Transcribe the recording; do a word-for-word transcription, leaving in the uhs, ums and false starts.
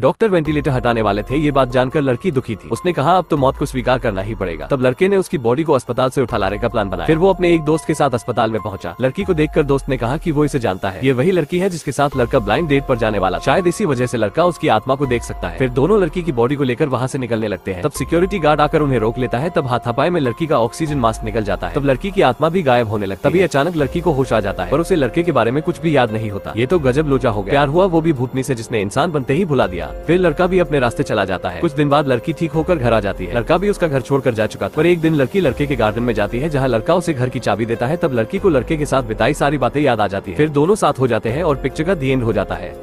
Doctor ventilator हटाने वाले थे। ये बात जानकर लड़की दुखी थी। उसने कहा अब तो मौत को स्वीकार करना ही पड़ेगा। तब लड़के ने उसकी बॉडी को अस्पताल से उठा लाने का प्लान बनाया। फिर वो अपने एक दोस्त के साथ अस्पताल में पहुंचा। लड़की को देखकर दोस्त ने कहा कि वो इसे जानता है, ये वही लड़की है जिसके साथ लड़का ब्लाइंड डेट पर जाने वाला, शायद इसी वजह से लड़का उसकी आत्मा को देख सकता है। फिर दोनों लड़की की बॉडी को लेकर वहाँ से निकलने लगते हैं। तब सिक्योरिटी गार्ड आकर उन्हें रोक लेता है। तब हाथापाई में लड़की का ऑक्सीजन मास्क निकल जाता है। तब लड़की की आत्मा भी गायब होने लगता है। तभी अचानक लड़की को होश आ जाता है पर उसे लड़के के बारे में कुछ भी याद नहीं होता। ये तो गजब लोचा हो गया, प्यार हुआ वो भी भूतनी से जिसने इंसान बनते ही भुला दिया। फिर लड़का भी अपने रास्ते चला जाता है। कुछ दिन बाद लड़की ठीक होकर घर आ जाती है। लड़का भी उसका घर छोड़कर जा चुका था। पर एक दिन लड़की लड़के के गार्डन में जाती है जहाँ लड़का उसे घर की चाबी देता है। तब लड़की को लड़के के साथ बिताई सारी बातें याद आ जाती है। फिर दोनों साथ हो जाते हैं और पिक्चर का दी एंड हो जाता है।